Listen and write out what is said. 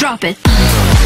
Drop it.